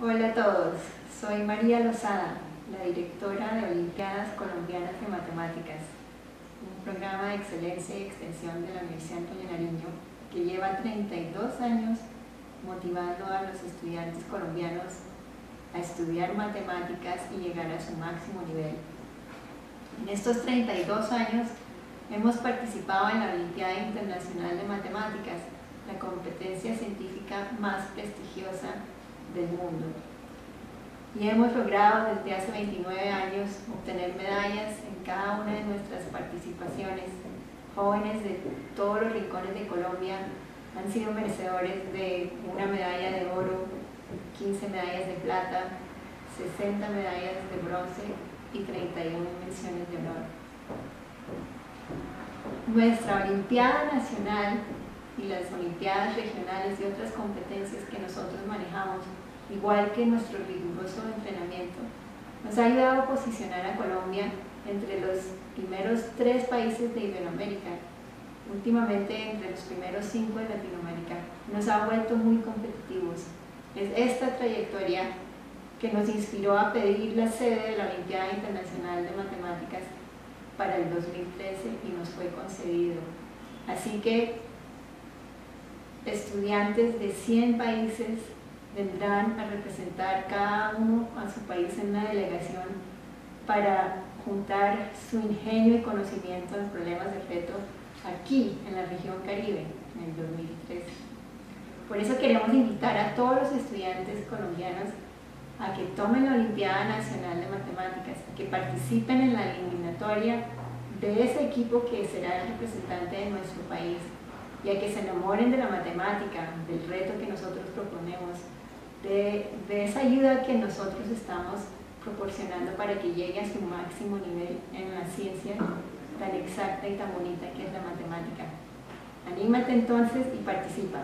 Hola a todos, soy María Losada, la directora de Olimpiadas Colombianas de Matemáticas, un programa de excelencia y extensión de la Universidad Antonio Nariño que lleva 32 años motivando a los estudiantes colombianos a estudiar matemáticas y llegar a su máximo nivel. En estos 32 años hemos participado en la Olimpiada Internacional de Matemáticas, la competencia científica más prestigiosa del mundo, y hemos logrado desde hace 29 años obtener medallas en cada una de nuestras participaciones. Jóvenes de todos los rincones de Colombia han sido merecedores de una medalla de oro, 15 medallas de plata, 60 medallas de bronce y 31 menciones de honor. Nuestra Olimpiada Nacional y las olimpiadas regionales y otras competencias que nosotros manejamos, igual que nuestro riguroso entrenamiento, nos ha ayudado a posicionar a Colombia entre los primeros 3 países de Iberoamérica, últimamente entre los primeros 5 de Latinoamérica. Nos ha vuelto muy competitivos. Es esta trayectoria que nos inspiró a pedir la sede de la Olimpiada Internacional de Matemáticas para el 2013 y nos fue concedido. Así que estudiantes de 100 países vendrán a representar cada uno a su país en una delegación para juntar su ingenio y conocimiento en problemas de reto aquí, en la región Caribe, en el 2013. Por eso queremos invitar a todos los estudiantes colombianos a que tomen la Olimpiada Nacional de Matemáticas, que participen en la eliminatoria de ese equipo que será el representante de nuestro país, y a que se enamoren de la matemática, del reto que nosotros proponemos, de esa ayuda que nosotros estamos proporcionando para que llegue a su máximo nivel en la ciencia tan exacta y tan bonita que es la matemática. Anímate entonces y participa.